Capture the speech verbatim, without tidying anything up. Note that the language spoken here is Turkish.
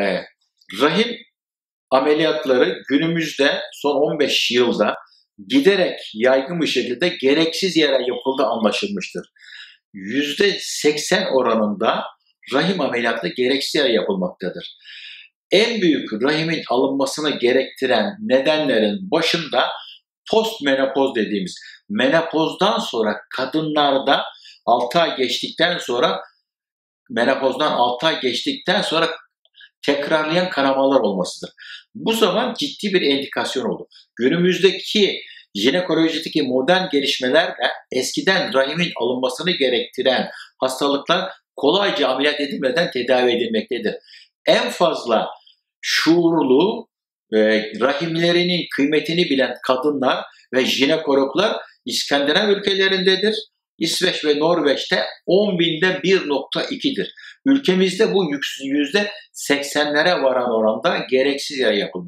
E, rahim ameliyatları günümüzde son on beş yılda giderek yaygın bir şekilde gereksiz yere yapıldığı anlaşılmıştır. yüzde seksen oranında rahim ameliyatı gereksiz yere yapılmaktadır. En büyük rahimin alınmasını gerektiren nedenlerin başında postmenopoz dediğimiz, menopozdan sonra kadınlarda altı ay geçtikten sonra menopozdan altı ay geçtikten sonra tekrarlayan kanamalar olmasıdır. Bu zaman ciddi bir indikasyon oldu. Günümüzdeki jinekolojideki modern gelişmelerle eskiden rahimin alınmasını gerektiren hastalıklar kolayca ameliyat edilmeden tedavi edilmektedir. En fazla şuurlu e, rahimlerinin kıymetini bilen kadınlar ve jinekologlar İskandinav ülkelerindedir. İsveç ve Norveç'te on binde bir nokta iki'dir. Ülkemizde bu yüzde seksenlere varan oranda gereksiz yere yapılmaktadır.